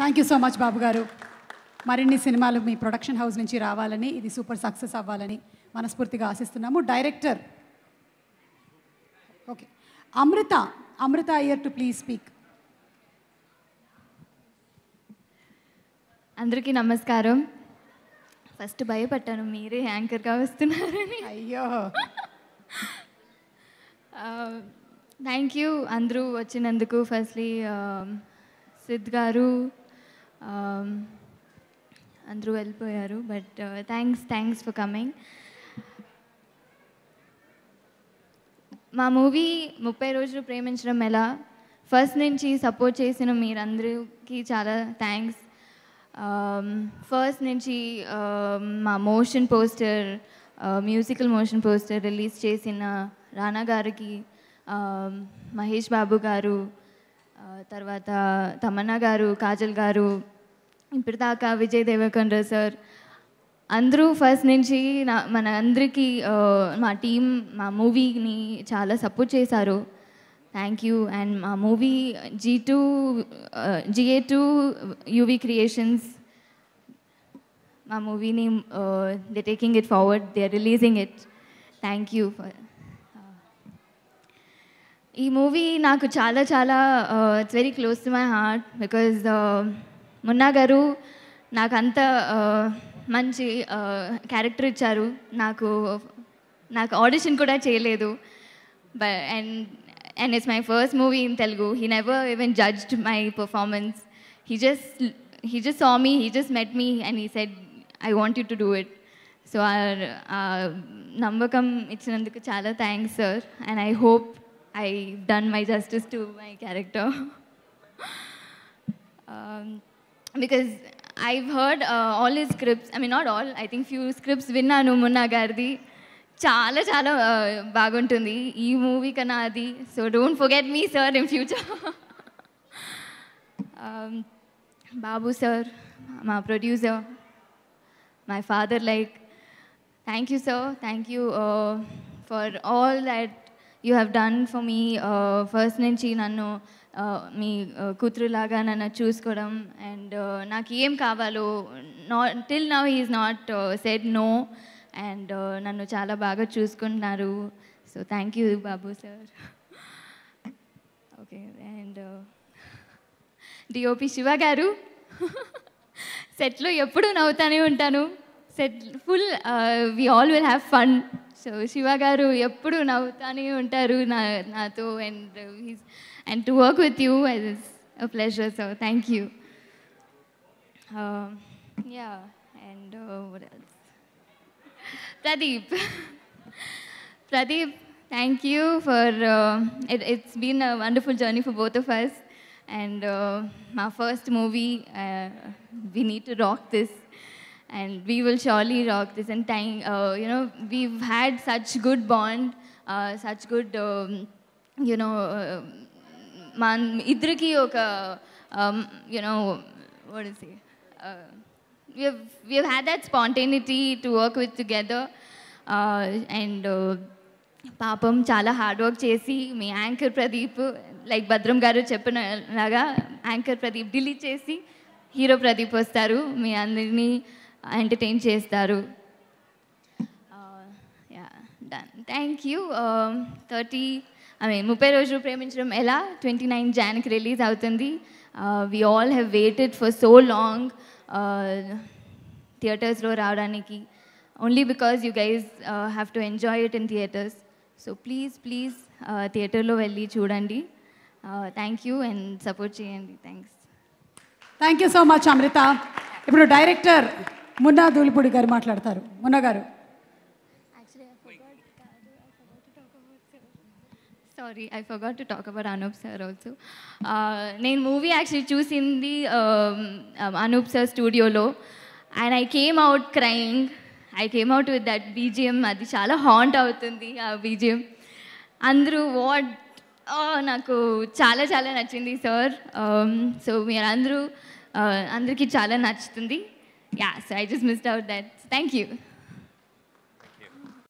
Thank you so much Babu గారు. మరిన్ని సినిమాలు మీ ప్రొడక్షన్ హౌస్ నుంచి రావాలని, ఇది సూపర్ సక్సెస్ అవ్వాలని మనస్ఫూర్తిగా ఆశిస్తున్నాము. Director okay Amrutha Iyer to please speak. అందరికీ నమస్కారం. ఫస్ట్ భయపడ్డాను మీరే యాంకర్గా వస్తున్నారని. అయ్యో థ్యాంక్ యూ అందరూ వచ్చినందుకు. ఫస్ట్లీ సిద్ధ్ గారు అందరూ వెళ్ళిపోయారు, బట్ థ్యాంక్స్ ఫర్ కమింగ్. మా మూవీ 30 రోజులు ప్రేమించడం ఎలా ఫస్ట్ నుంచి సపోర్ట్ చేసిన మీరందరికీ చాలా థ్యాంక్స్. ఫస్ట్ నుంచి మా motion poster, musical motion poster release చేసిన రానా గారికి, మహేష్ బాబు గారు, తర్వాత తమన్నా గారు, కాజల్ గారు, ఇప్పటిదాకా విజయ్ దేవరకొండ సార్, అందరూ ఫస్ట్ నుంచి మన అందరికీ మా టీం మా మూవీని చాలా సపోర్ట్ చేశారు. Thank you. అండ్ మా మూవీ GA2 UV Creations, మా మూవీని they taking it forward, they are releasing it. Thank you. ఈ మూవీ నాకు చాలా చాలా it's very close to my heart because Munna గారు నాకు అంత మంచి క్యారెక్టర్ ఇచ్చారు. నాకు ఆడిషన్ కూడా చేయలేదు, but and it's my first movie in Telugu. He never even judged my performance. He just saw me, he just met me and he said, I want you to do it. So nambakam ichinanduku chaala thanks sir, and I hope I've done my justice to my character. Because I've heard all his scripts, I mean not all, I think few scripts vinnanu Munna gardi. చాలా చాలా బాగుంటుంది ఈ movie కన్నా అది. So don't forget me sir in future. Babu sir మా producer, my father like, thank you sir, thank you for all that you have done for me. First నుంచి నన్ను మీ కూతురులాగా నన్ను చూసుకోవడం, అండ్ నాకు ఏం కావాలో not till now he's not said no, and నన్ను చాలా బాగా చూసుకుంటున్నారు. So thank you Babu sir. Okay. And DOP Shiva గారు, సెట్లో ఎప్పుడూ నవ్వుతూనే ఉంటాను. Set full we all will have fun. So Shiva గారు ఎప్పుడు నవ్వుతూనే ఉంటారు నాతో, and to work with you it's a pleasure. So thank you. Yeah. And Pradeep, thank you for it's been a wonderful journey for both of us, and my first movie, we need to rock this, and we will surely rock this. And thank you know, we've had such good bond, such good you know man idriki oka you know what is it we have had that spontaneity to work with together, and papam chala hard work chesi me anchor Pradeep, like Badram garu cheppina laga anchor Pradeep delete chesi hero Pradeep vastaru, me andarni entertain chestaru. Yeah, done. Thank you. 30 రోజులు ప్రేమించడం ఎలా 29 Janకి release అవుతుంది. We all have waited for so long థియేటర్స్లో రావడానికి, only because you guys have to enjoy it in theatres. So please థియేటర్లో వెళ్ళి చూడండి. థ్యాంక్ యూ అండ్ సపోర్ట్ చేయండి. Thanks. Thank you so much అమృత. ఇప్పుడు డైరెక్టర్ మున్నా దూలిపూడి గారు మాట్లాడతారు. మున్నా గారు, sorry I forgot to talk about Anup sir also. Nen movie actually chusindi Anup sir studio lo, and I came out crying. I came out with that BGM, adi chala haunt avutundi aa BGM. Andru what naaku chala chala nachindi sir. So meer andru andariki chala nachutundi. Yeah, so I just missed out that. Thank you.